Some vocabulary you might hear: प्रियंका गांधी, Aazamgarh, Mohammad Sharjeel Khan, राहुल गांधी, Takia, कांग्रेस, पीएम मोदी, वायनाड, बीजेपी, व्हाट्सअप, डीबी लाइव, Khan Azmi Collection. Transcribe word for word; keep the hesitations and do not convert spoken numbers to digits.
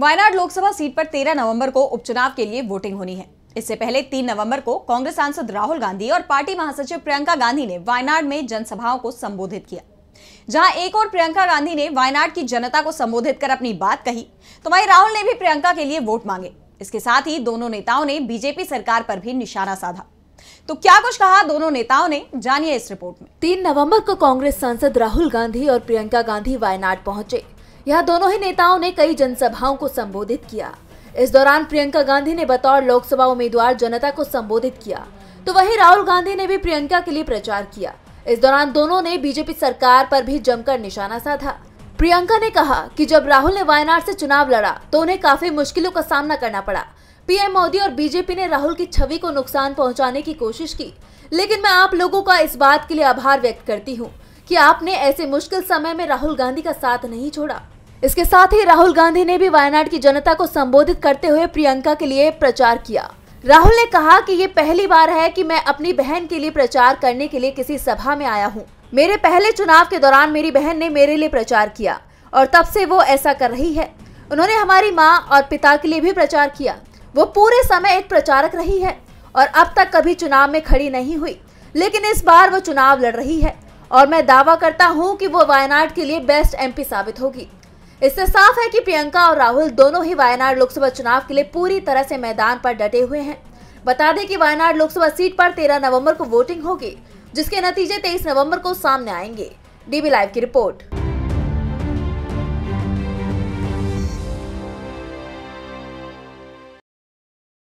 वायनाड Lok Sabha seat पर तेरह नवंबर को उपचुनाव के लिए वोटिंग होनी है। इससे पहले तीन नवंबर को कांग्रेस सांसद राहुल गांधी और पार्टी महासचिव प्रियंका गांधी ने वायनाड में जनसभाओं को संबोधित किया। जहां एक ओर प्रियंका गांधी ने वायनाड की जनता को संबोधित कर अपनी बात कही, तो वहीं राहुल ने भी प्रियंका के लिए वोट मांगे। इसके साथ ही दोनों नेताओं ने बीजेपी सरकार पर भी निशाना साधा। तो क्या कुछ कहा दोनों नेताओं ने, जानिए इस रिपोर्ट में। तीन नवम्बर को कांग्रेस सांसद राहुल गांधी और प्रियंका गांधी वायनाड पहुंचे। यहाँ दोनों ही नेताओं ने कई जनसभाओं को संबोधित किया। इस दौरान प्रियंका गांधी ने बतौर लोकसभा उम्मीदवार जनता को संबोधित किया, तो वहीं राहुल गांधी ने भी प्रियंका के लिए प्रचार किया। इस दौरान दोनों ने बीजेपी सरकार पर भी जमकर निशाना साधा। प्रियंका ने कहा कि जब राहुल ने वायनाड से चुनाव लड़ा तो उन्हें काफी मुश्किलों का सामना करना पड़ा। पीएम मोदी और बीजेपी ने राहुल की छवि को नुकसान पहुँचाने की कोशिश की, लेकिन मैं आप लोगों का इस बात के लिए आभार व्यक्त करती हूँ कि आपने ऐसे मुश्किल समय में राहुल गांधी का साथ नहीं छोड़ा। इसके साथ ही राहुल गांधी ने भी वायनाड की जनता को संबोधित करते हुए प्रियंका के लिए प्रचार किया। राहुल ने कहा कि ये पहली बार है कि मैं अपनी बहन के लिए प्रचार करने के लिए किसी सभा में आया हूँ। मेरे पहले चुनाव के दौरान मेरी बहन ने मेरे लिए प्रचार किया और तब से वो ऐसा कर रही है। उन्होंने हमारी माँ और पिता के लिए भी प्रचार किया। वो पूरे समय एक प्रचारक रही है और अब तक कभी चुनाव में खड़ी नहीं हुई, लेकिन इस बार वो चुनाव लड़ रही है और मैं दावा करता हूँ कि वो वायनाड के लिए बेस्ट एमपी साबित होगी। इससे साफ है कि प्रियंका और राहुल दोनों ही वायनाड लोकसभा चुनाव के लिए पूरी तरह से मैदान पर डटे हुए हैं। बता दें कि वायनाड लोकसभा सीट पर तेरह नवंबर को वोटिंग होगी, जिसके नतीजे तेईस नवंबर को सामने आएंगे। डीबी लाइव की रिपोर्ट।